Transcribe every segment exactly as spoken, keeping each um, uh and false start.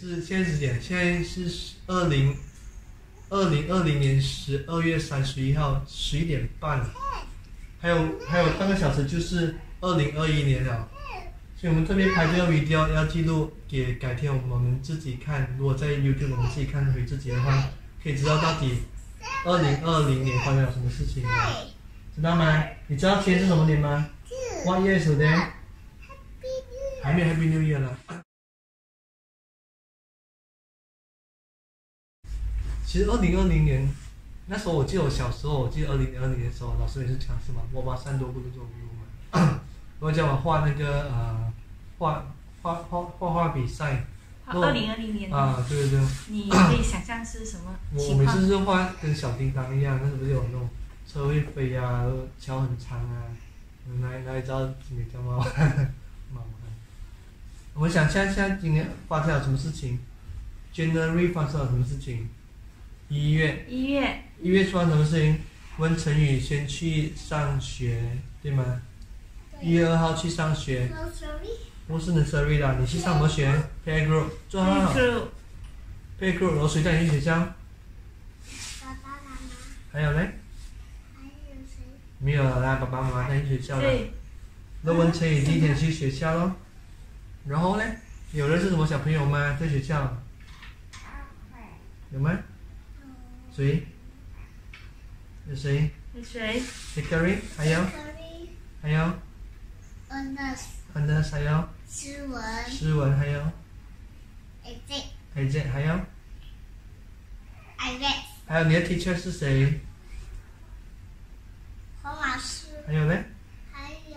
是现在几点？现在是二零二零二零年十二月三十一号十一点半，还有还有半个小时就是二零二一年了。所以我们这边拍这个 video 要记录，给改天我们自己看。如果在 YouTube 我们自己看回自己的话，可以知道到底二零二零年发生了什么事情了，知道吗？你知道今天是什么年吗 ？What year is today？ 还没有 Happy New Year 了。 其实二零二零年那时候，我记得我小时候，我记得二零二零年的时候，老师也是讲什么"我把三多不如做不如"嘛，然后叫我画那个呃画画画画画比赛。二零二零年啊，对对对。你可以想象是什么情况？我每次是画跟小叮当一样，那时候有那种车会飞啊，桥很长啊，哪哪一招你叫猫？猫。我们想现在今年发生了什么事情 ？January 发生了什么事情？ 一月，一月，一月发生什么事情？温晨宇先去上学，对吗？一月二号去上学。不是 nursery 啦，你去上什么学 ？Play group， 做好。Play group， 然后谁带你去学校？爸爸妈妈。还有嘞？还有谁？没有啦，爸爸妈妈带你去学校了。那温晨宇第一天去学校咯。然后嘞，有认识什么小朋友吗？在学校？有吗？ 谁？有谁？有谁 ？Jackery， 还有，还有 ，Anders，Anders， 还有，诗文，诗文，还有 ，Isaac，Isaac， 还有 ，Isaac， 还有你的 teacher 是谁？黄老师。还有呢？还有，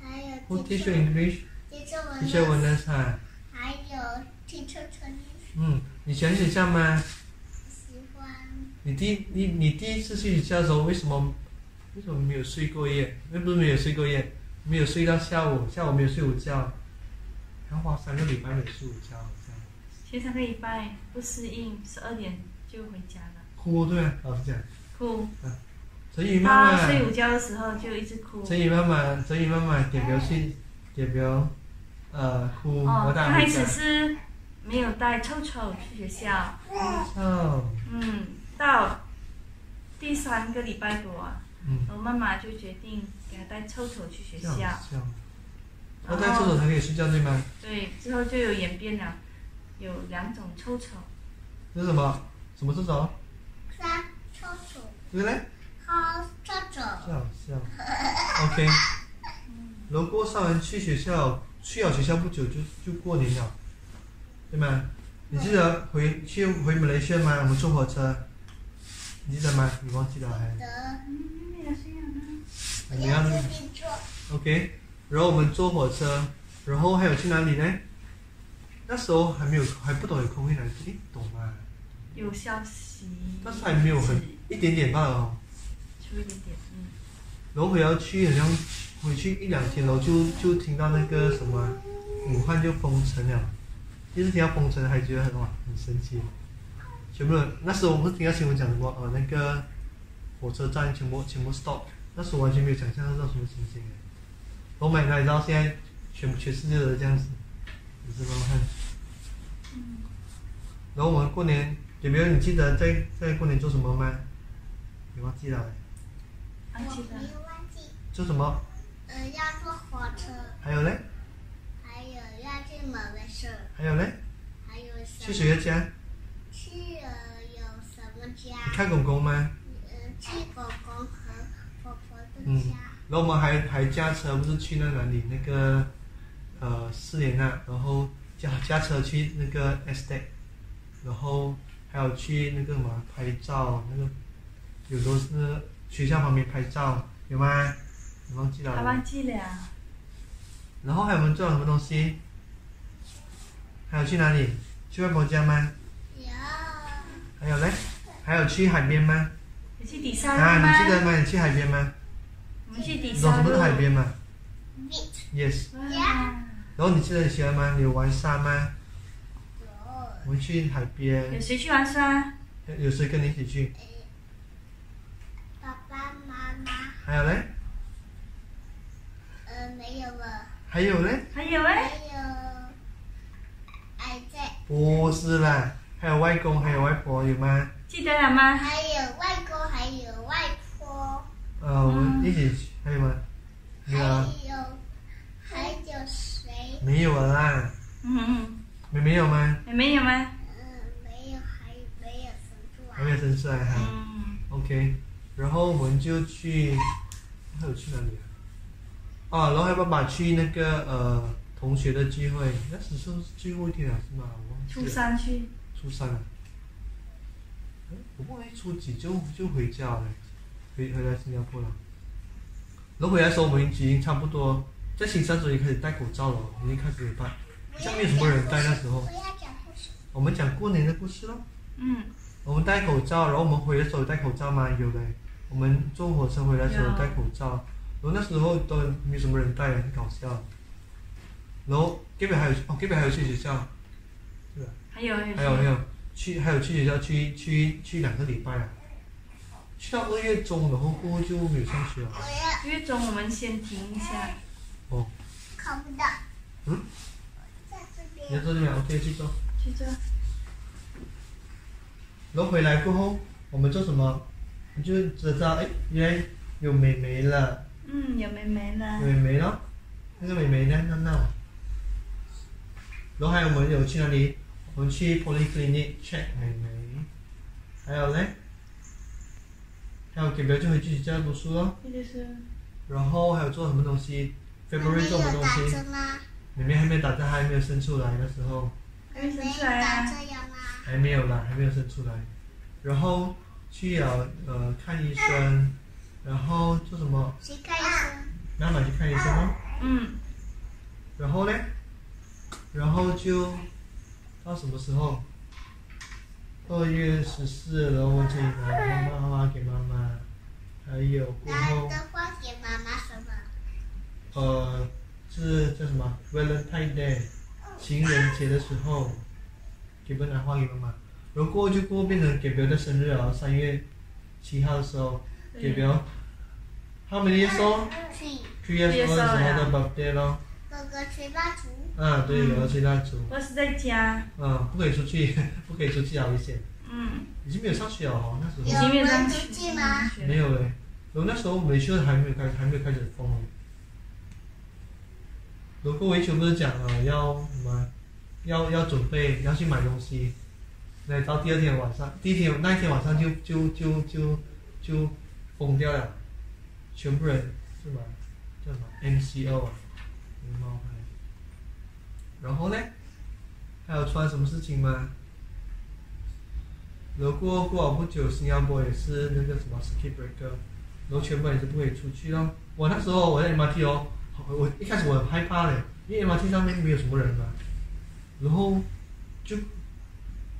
还有。Who teach you English？ Teacher Anders 啊。还有 teacher Chinese。嗯，你喜欢学校吗？ 你第你你第一次去学校的时候，为什么为什么没有睡过夜？那不是没有睡过夜，没有睡到下午，下午没有睡午觉，然后花三个礼拜没有睡午觉，这样。学三个礼拜不适应，十二点就回家了。哭对吗？老师讲。哭。嗯。陈宇妈妈。他睡午觉的时候就一直哭。陈宇妈妈，陈宇妈妈点标去，点标，呃，哭。哦，他还只是没有带臭臭去学校。哦。嗯。 到第三个礼拜多，嗯、我妈妈就决定给她带臭臭去学校。然后带臭臭才可以睡觉对吗？对，之后就有演变了，有两种臭臭。这是什么？什么臭臭？花臭臭。对嘞。花臭臭。笑笑。OK。然后上完去学校，去了学校不久就就过年了，对吗？你记得回去回马来西亚吗？我们坐火车。 你记得吗？你忘记了还？你要自己坐。OK， 然后我们坐火车，然后还有去哪里呢？那时候还没有，还不懂有空会来，你懂吗？有消息。但是还没有很一点点罢了哦。就一点点，嗯。然后回要去，好像回去一两天，然后就就听到那个什么，武汉就封城了。第一次听到封城，还觉得很哇，很神奇。 全部那时候我们听到新闻讲什么呃那个火车站全部全部 stop， 那时候完全没有想象到什么情形哎。我买哪里知道现在全全世界都这样子，你知道吗？嗯。然后我们过年有没有你记得在在过年做什么吗？你忘记了？我没有忘记。做什么？呃，要坐火车。还有嘞？还有要去马来西亚。还有嘞？还有去谁的家？ 去呃有什么家？你看公公吗？呃，去公公和婆婆的家。嗯，然后我们还还驾车，不是去那哪里那个呃四连那，然后驾驾车去那个 estate， 然后还有去那个什么拍照，那个有时候是学校旁边拍照，有吗？你忘记了？他忘记了。然后还有我们做了什么东西？还有去哪里？去外婆家吗？ 还有嘞，还有去海边吗？你去底沙路吗？啊，你记得吗？你去海边吗？我们去底沙路。懂什么是海边吗 ？Yes。然后你记得你喜欢吗？你有玩沙吗？有。我们去海边。有谁去玩沙？有谁跟你一起去？爸爸妈妈。还有嘞？呃，没有了。还有嘞？还有嘞？还有，哎在。不是啦，还有外公，还有外婆，有吗？记得了吗？还有外公，还有外婆。呃，我们一起去，还有吗？还有，还有谁？没有了啦。嗯嗯。妹妹有吗？妹妹有吗？嗯，没有，还没有生出来。还没有生出来哈。嗯。OK， 然后我们就去，还有去哪里啊？哦，然后还爸爸去那个呃同学的聚会，那时候是最后一天了是吗？我忘记了。初三去。初三啊。我忘记初几就就回家了，回回来新加坡了。然后回来的时候我们已经差不多在新山时候也开始戴口罩了，已经开始有戴，像没有什么人戴那时候。我要讲故事。我们讲过年的故事咯。嗯。我们戴口罩，然后我们回来的时候戴口罩吗？有的。我们坐火车回来的时候戴口罩。然后那时候都没什么人带，很搞笑。然后 Gabriel 还有哦 Gabriel 还有去学校，对吧？还有还有还有还有去还有去学校去去去两个礼拜了，去到二月中，然后过后就没有上学了。二月中我们先停一下。哦。看不到。嗯。在这边。你要坐这边 ，OK， 去坐。去坐。然后回来过后，我们做什么？你就知道哎，原来有妹妹了。嗯，有妹妹了。有妹妹咯，那个妹妹呢？闹闹。然后还有我们有去哪里？我们去 polyclinic check 妹妹。还有嘞，还有给表舅回去家读书咯。然后还有做什么东西 ？February 做什么东西？妹妹还没打针，还没有生出来的时候。还没生出来啊？还没有啦，还没有生出来。然后去了呃看医生。然后做什么？去看医生。妈妈去看医生吗？嗯。然后呢？然后就到什么时候？二月十四，然后我去拿妈妈花给妈妈，还有过后。拿花给妈妈什么？呃，是叫什么 ？Valentine Day， 情人节的时候，给不拿花给妈妈。然后过后就过后变成给别人的生日了，三月七号的时候。Gabriel, how many years old? Three. Three years old 然后的 birthday 咯。哥哥吹蜡烛。啊，对，哥哥吹蜡烛。我是在家。嗯，不可以出去，不可以出去啊，危险。嗯。已经没有上学了哦，那时候。已经没有上学吗？没有嘞，然后那时候维修还没有开，还没有开始封。如果维修不是讲了要什么，要要准备要去买东西，那到第二天晚上，第一天那一天晚上就就就就就。崩掉了，全部人是吧？叫什么 M C O 啊？然后呢？还有穿什么事情吗？然后过过了不久，新加坡也是那个什么 circuit breaker， 然后全部也是不可以出去咯。我那时候我在 M R T 哦，我一开始我很害怕嘞，因为 M R T 上面没有什么人嘛，然后就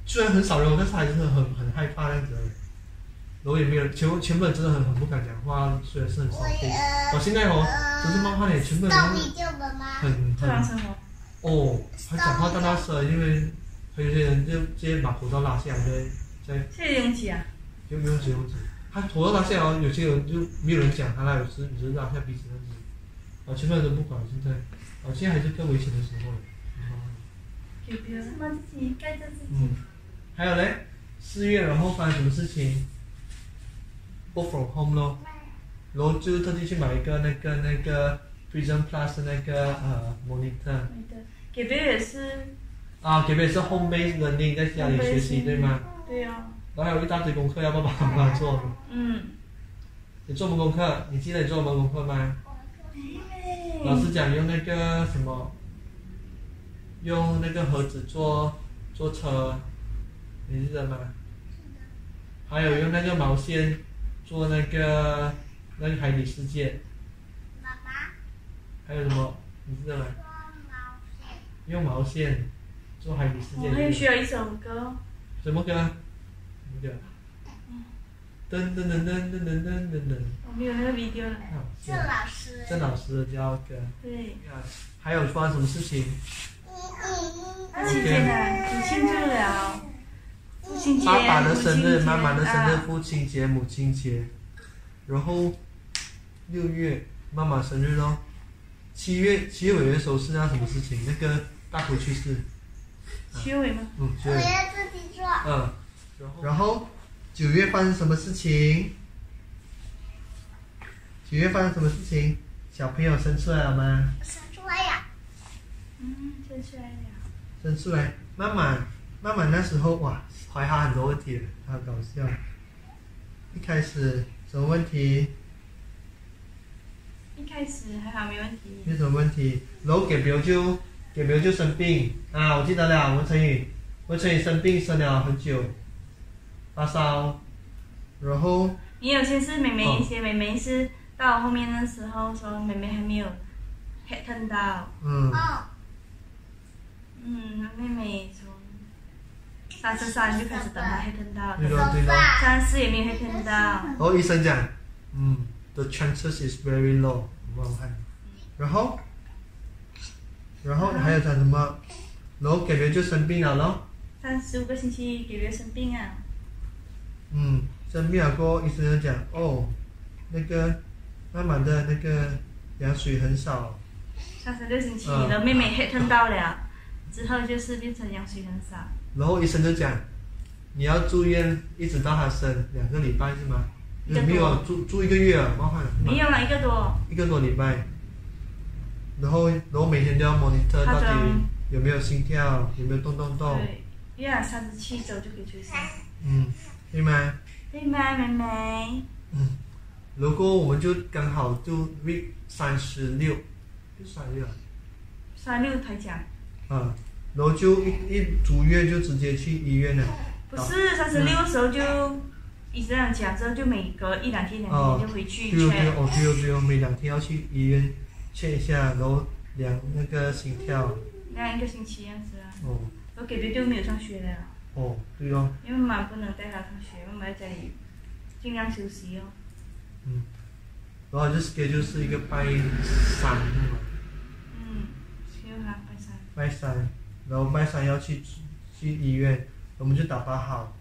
虽然很少人，但是还是很很害怕那样子。然后也没有，全部全部人真的很很不敢讲话，虽然是很少听。我现在哦，只是慢慢点，全部人很很哦，他讲话大大声，因为还有些人就直接把口罩拉下来，在在。这拥挤啊！有没有挤拥挤？他口罩拉下来，有些人就没有人讲他啦，有时有时拉下鼻子那种。啊，全部人都不管现在，啊，现在还是更危险的时候了。给别人把自己盖着自己。嗯，还有嘞，四月然后发生什么事情？Work from home 咯，然后就特地去买一个那个那个 Prism Plus 那个呃 monitor。给别人也是。啊，给别人是 home based learning， 在家里学习对吗？对啊。然后还有一大堆功课要爸爸妈妈做。嗯。你做什么功课？你记得你做什么功课吗？老师讲用那个什么，用那个盒子做做车，你记得吗？还有用那个毛线。做那个那个海底世界，妈妈，还有什么？你知道吗？用毛线做海底世界。我们需要一首歌。什么歌？什么歌？噔噔噔噔噔噔噔噔噔。我们有那个 video 了。郑老师。郑老师教歌。对。还有发生什么事情？父亲节呢？父亲节了。爸爸的生日，妈妈的生日，父亲节、母亲节，然后六月妈妈生日咯，七月七月尾的时候是那什么事情？那个大埔去世，学委吗？嗯，学委。我要自己做。嗯，然后九月发生什么事情？九月发生什么事情？小朋友生出来了吗？生出来呀。嗯，生出来了。生出来，慢慢慢慢那时候哇，怀他很多问题，他搞笑。一开始什么问题？一开始还好没问题。没什么问题，然后 Gabriel 就 Gabriel 就生病啊，我记得了，文成宇，文成宇生病生了很久，发烧，然后。也有些是妹妹，一些妹妹是到后面的时候说妹妹还没有 pattern 到。嗯。哦。嗯，妹妹从三十三就开始等她 pattern 到，对咯对咯，三四也没有 pattern 到。然后医生讲，嗯。The chances is very low， 我们看，然后，然后还有讲什么？然后 Gabriel 就生病了咯。三十五个星期 Gabriel 生病啊。嗯，生病了过后，医生就讲哦，那个慢慢的那个羊水很少。三十六星期，然后妹妹 hit 到了，之后就是变成羊水很少。然后医生就讲，你要住院一直到她生两个礼拜是吗？没有住住一个月啊，麻烦。没有了一个多。一个多礼拜，然后然后每天都要 monitor 到底有没有心跳，有没有动动动。对，月啊三十七周就可以出生。嗯，对吗？对吗，妹妹？嗯，如果我们就刚好就 week 三十六，就三六。三六才讲。啊，然后就一一足月就直接去医院了。不是三十六的时候就。医生讲之后，就每隔一两天、两天就回去 check。对哦，对哦，对哦，每两天要去医院 check 一下，然后量那个心跳。量一个星期样子啊。哦。我感觉就没有上学了。哦，对哦。因为妈妈不能带他上学，妈妈在家里尽量休息哦。嗯。然后这 schedule 是一个拜三是吗？嗯，就他拜三。拜三，然后拜三要去去医院，我们就打包好。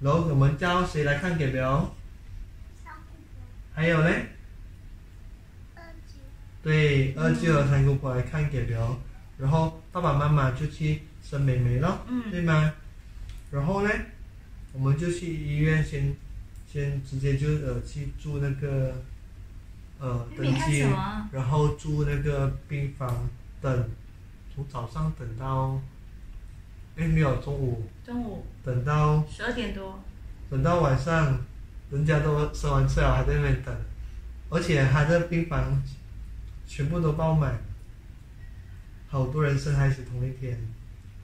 然后我们叫谁来看给表？还有呢？二舅。对，二舅和三姑婆来看给表，然后爸爸妈妈就去生妹妹了，嗯、对吗？然后呢，我们就去医院先，先直接就呃去住那个呃登记，然后住那个病房等，从早上等到。哎，没有中午。中午。等到。十二点多。等到晚上，人家都生完气了，还在那边等，而且他的病房全部都爆满，好多人生孩子同一天。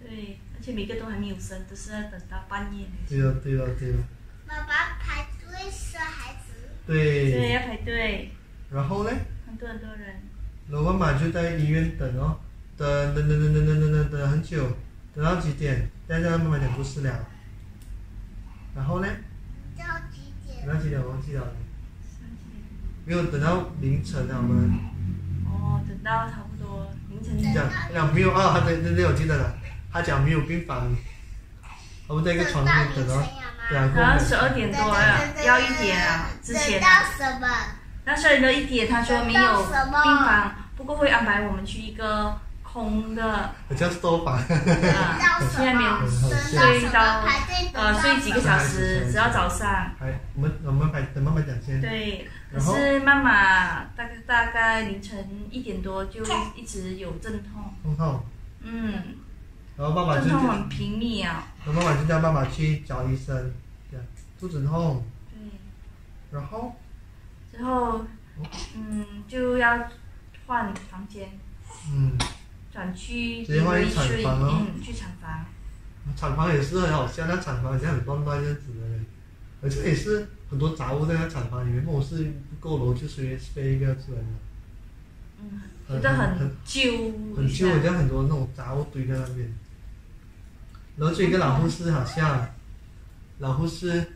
对，而且每个都还没有生，都是要等到半夜。对了对了对了。妈妈排队生孩子。对。对，要排队。然后呢？很多很多人。然后妈妈就在医院等哦，等等等等等等等等很久。等到几点？大家慢慢讲故事了。然后呢？等到几点？等到几点？我忘记了。没有等到凌晨了吗？哦，等到差不多凌晨。讲讲没有啊？他对对对，我记得了。他讲没有病房，我们在一个床上等哦。对啊。然后十二点多了，要一点啊，之前。等到什么？那十二点多一点，他说没有病房，不过会安排我们去一个。空的，我叫多吧。啊，去那边睡到呃睡几个小时，直到早上。哎，我们我们等妈妈讲先。对，可是妈妈大概大概凌晨一点多就一直有阵痛。阵痛。嗯。然后爸爸就。阵痛很频密啊。然后妈妈就叫爸爸去找医生，讲肚子痛。对。然后。之后，嗯，就要换房间。嗯。转去直接换去产房咯，嗯，去产房。产房也是很好笑，那产房好像很乱乱这样子的，而且也是很多杂物在那产房里面，我是不够楼就随便飞一个出来了。嗯，觉得很旧。很旧，好像很多那种杂物堆在那边。然后就一个老护士好像，老护士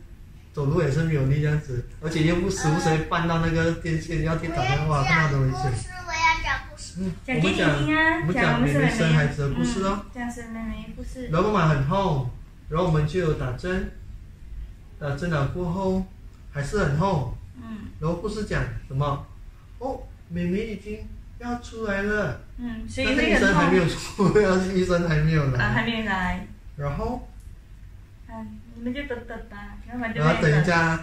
走路也是没有力这样子，而且又不时不时绊到那个电线，要去打电话，看到都危险。嗯，我们讲我们讲妹妹生孩子的故事咯，讲生妹妹故事。然后妈妈很痛，然后我们就有打针，打针了过后还是很痛。嗯。然后护士讲什么？哦，妹妹已经要出来了。嗯，所以但是医生还没有出，要是医生还没有来。啊，还没来。然后？啊，你们就等等吧，要不然就。然后等一下，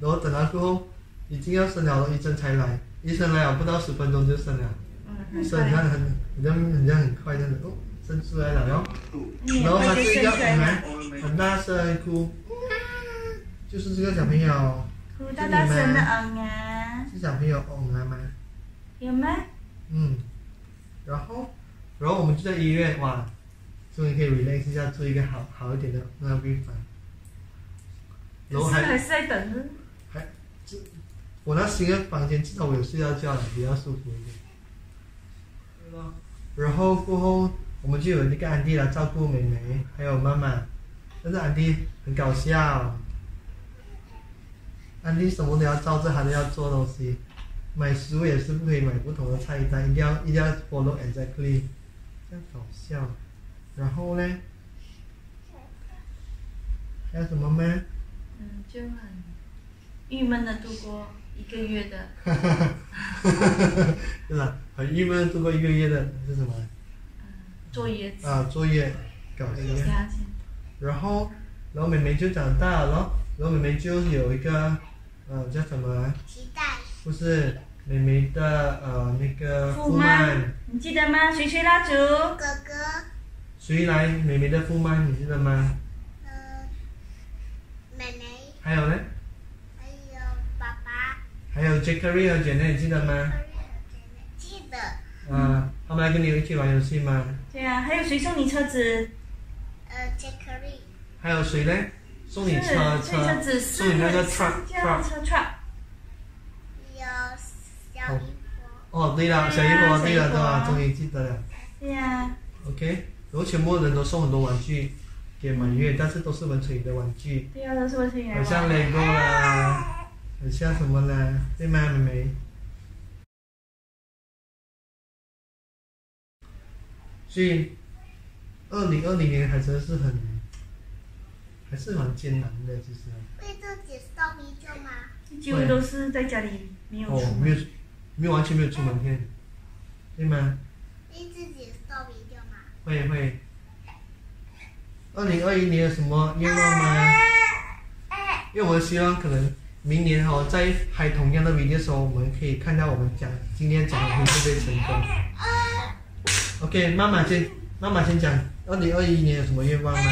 然后等到过后，已经要生了，医生才来。医生来了不到十分钟就生了。嗯。所以你看很，很像很像很快这样子哦，生出来了哟。然后他就要很很大声哭，就是这个小朋友。哭大大声的嗯啊。是小朋友嗯啊吗？有吗？嗯，然后，然后我们就在医院哇，终于可以 relax 一下，做一个好好一点的那个病房。然后还是还是在等着。还，我那新的房间至少我有睡到觉了，比较舒服一点。然后过后我们就有那个安迪来照顾妹妹，还有妈妈，但是安迪很搞笑，安迪什么都要照着，他都要做东西。买食物也是不可以买不同的菜单，一定要一定要 follow exactly， 这样搞笑。然后呢？还有什么吗？嗯，就很郁闷的度过一个月的。哈哈哈哈哈！是吧？很郁闷的度过一个月的是什么？嗯，坐月子。啊，坐月，搞笑。然后，然后妹妹就长大了，然后妹妹就有一个，呃，叫什么？期待。不是妹妹的呃那个傅曼，你记得吗？谁吹蜡烛？哥哥。谁来？妹妹的傅曼，你记得吗？嗯、呃，妹妹。还有呢？还有爸爸。还有 Jackery 和 Jane， 你记得吗？记得。嗯、呃，他们来跟你一起玩游戏吗？对啊，还有谁送你车子？呃 ，Jackery。还有谁呢？送你车车，车子送你那个 truck truck。哦，对了，小姨婆，对了，对吧？终于记得了。对呀。OK， 然后全部人都送很多玩具给满月，但是都是文翠的玩具。对呀，都是文翠的。很像 Lego 啦，很像什么啦？对吗，妹妹？所以，二零二零年还真是很，还是蛮艰难的，其实。为自己送一个吗？几乎都是在家里没有出门。没有完全没有出门片，对吗？你自己收一个吗？会会。二零二一年有什么愿望吗？因为我希望可能明年哦，在拍同样的 video 的时候，我们可以看到我们讲今天讲的会不会成功。OK， 妈妈先，妈妈先讲二零二一年有什么愿望吗？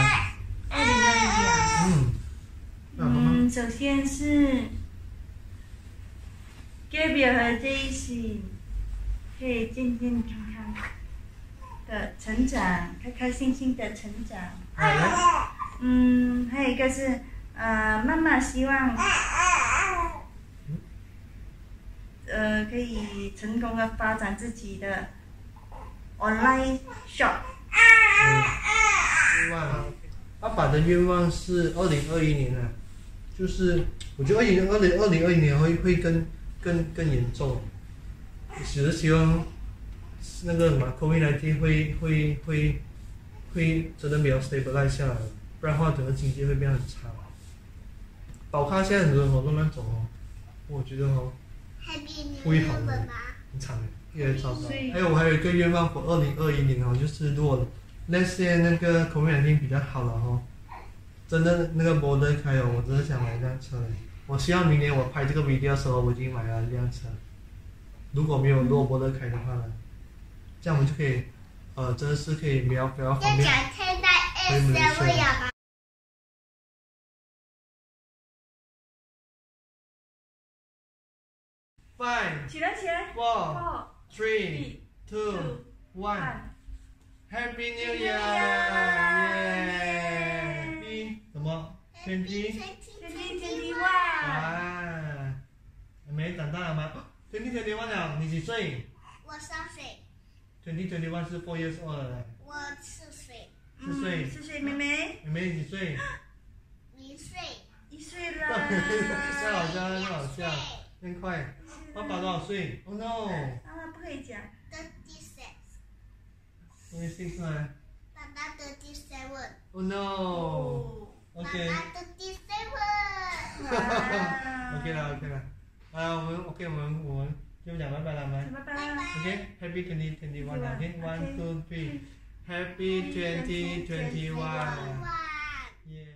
二零二一啊。嗯。嗯，首先是。Gabriel 和 Jane 可以健健康康的成长，开开心心的成长。嗯，还有一个是，呃，妈妈希望，呃，可以成功的发展自己的 online shop。愿望啊，爸爸的愿望是二零二一年啊，就是我觉得二零二零二零二一年会会跟。更更严重，只是希望那个什么 COVID 十九 会会会会真的比较 stabilize 下来，不然的话整个经济会变得很差。我看现在很多活动那种哦，我觉得哦，会好的，很惨的，越来越糟糕。还有我还有一个愿望，我二零二一年哦，就是如果那些那个 COVID 十九 比较好了哦，真的那个 border 开哦，我真的想买一辆车嘞。我希望明年我拍这个 video 的时候，我已经买了一辆车。如果没有落波的开的话呢，这样我们就可以，呃，真的是可以比较比较方便。可以没事。Five, four, three, two, one. Happy New Year! Happy 什么？天机。twenty twenty-one啊，没长大了吗 ？twenty twenty-one了，你几岁？我三岁。twenty twenty-one是 four years old 了。我四岁。四岁。四岁，妹妹。妹妹几岁？一岁。一岁了。太好笑了，太好笑了，真快。爸爸多少岁 ？Oh no！ 啊，不可以讲。thirty-six。thirty-six 吗？爸爸thirty-seven。Oh no！OK， OK 啦 ，OK 啦，啊，我们 OK， 我们我们 You bye bye. Bye bye. Okay. Happy twenty twenty-one. Okay. One, two, three. Happy twenty twenty-one. Yeah.